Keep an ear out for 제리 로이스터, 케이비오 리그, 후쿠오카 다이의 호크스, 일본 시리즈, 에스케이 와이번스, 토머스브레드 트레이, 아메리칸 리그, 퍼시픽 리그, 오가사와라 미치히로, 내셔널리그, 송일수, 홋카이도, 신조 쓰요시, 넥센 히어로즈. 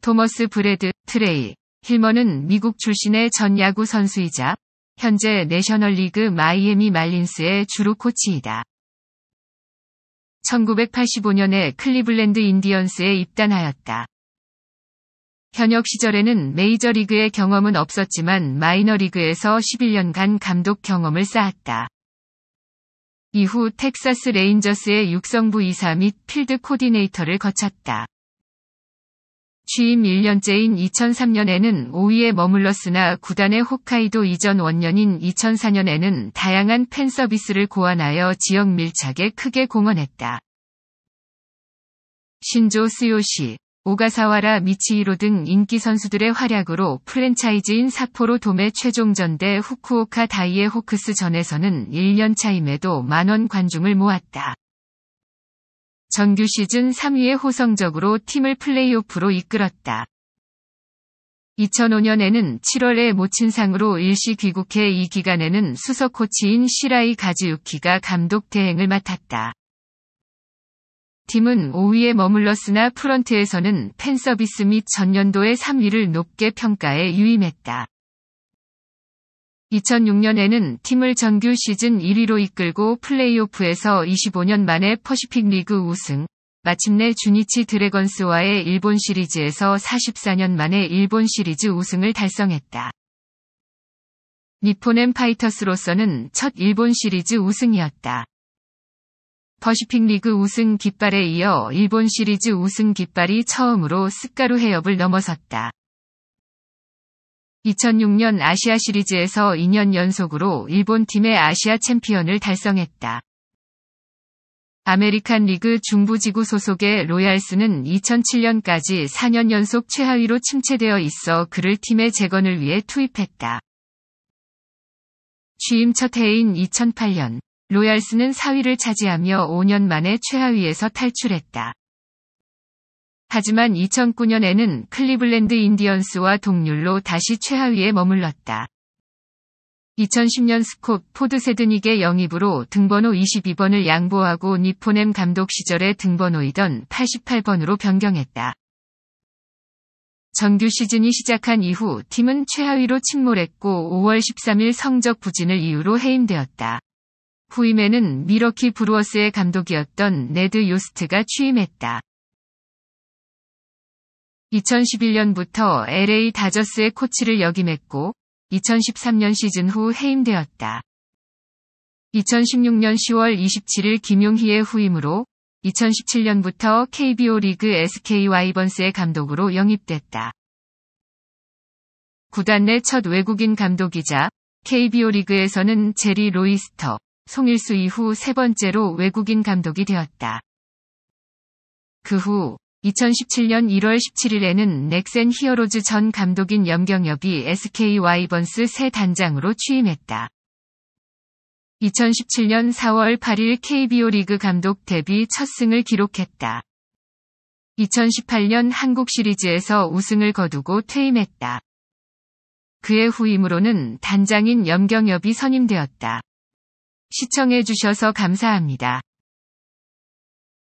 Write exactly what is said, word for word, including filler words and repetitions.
토머스브레드 트레이 힐머는 미국 출신의 전 야구 선수이자 현재 내셔널리그 마이애미 말린스의 주로 코치이다. 천구백팔십오 년에 클리블랜드 인디언스에 입단하였다. 현역 시절에는 메이저리그의 경험은 없었지만 마이너리그에서 십일 년간 감독 경험을 쌓았다. 이후 텍사스 레인저스의 육성부 이사 및 필드 코디네이터를 거쳤다. 취임 일 년째인 이천삼 년에는 오 위에 머물렀으나 구단의 홋카이도 이전 원년인 이천사 년에는 다양한 팬 서비스를 고안하여 지역 밀착에 크게 공헌했다. 신조 쓰요시, 오가사와라 미치히로 등 인기 선수들의 활약으로 프랜차이즈인 삿포로 돔의 최종전 대 후쿠오카 다이의 호크스 전에서는 일 년 차임에도 만원 관중을 모았다. 정규 시즌 삼 위의 호성적으로 팀을 플레이오프로 이끌었다. 이천오 년에는 칠월에 모친상으로 일시 귀국해 이 기간에는 수석 코치인 시라이 가즈유키가 감독 대행을 맡았다. 팀은 오 위에 머물렀으나 프런트에서는 팬서비스 및 전년도의 삼 위를 높게 평가해 유임했다. 이천육 년에는 팀을 정규 시즌 일 위로 이끌고 플레이오프에서 이십오 년 만에 퍼시픽 리그 우승, 마침내 주니치 드래건스와의 일본 시리즈에서 사십사 년 만에 일본 시리즈 우승을 달성했다. 니폰엠 파이터스로서는 첫 일본 시리즈 우승이었다. 퍼시픽 리그 우승 깃발에 이어 일본 시리즈 우승 깃발이 처음으로 습가루 해협을 넘어섰다. 이천육 년 아시아 시리즈에서 이 년 연속으로 일본 팀의 아시아 챔피언을 달성했다. 아메리칸 리그 중부지구 소속의 로얄스는 이천칠 년까지 사 년 연속 최하위로 침체되어 있어 그를 팀의 재건을 위해 투입했다. 취임 첫 해인 이천팔 년. 로얄스는 사 위를 차지하며 오 년 만에 최하위에서 탈출했다. 하지만 이천구 년에는 클리블랜드 인디언스와 동률로 다시 최하위에 머물렀다. 이천십 년 스콧 포드 세드닉의 영입으로 등번호 이십이 번을 양보하고 니폰엠 감독 시절의 등번호이던 팔십팔 번으로 변경했다. 정규 시즌이 시작한 이후 팀은 최하위로 침몰했고 오월 십삼 일 성적 부진을 이유로 해임되었다. 후임에는 밀워키 브루어스의 감독이었던 네드 요스트가 취임했다. 이천십일 년부터 엘에이 다저스의 코치를 역임했고 이천십삼 년 시즌 후 해임되었다. 이천십육 년 시월 이십칠 일 김용희의 후임으로 이천십칠 년부터 케이비오 리그 에스케이 와이번스의 감독으로 영입됐다. 구단 내 첫 외국인 감독이자 케이비오 리그에서는 제리 로이스터, 송일수 이후 세 번째로 외국인 감독이 되었다. 그 후 이천십칠 년 일월 십칠 일에는 넥센 히어로즈 전 감독인 염경엽이 에스케이 와이번스 새 단장으로 취임했다. 이천십칠 년 사월 팔 일 케이비오 리그 감독 데뷔 첫 승을 기록했다. 이천십팔 년 한국 시리즈에서 우승을 거두고 퇴임했다. 그의 후임으로는 단장인 염경엽이 선임되었다. 시청해주셔서 감사합니다.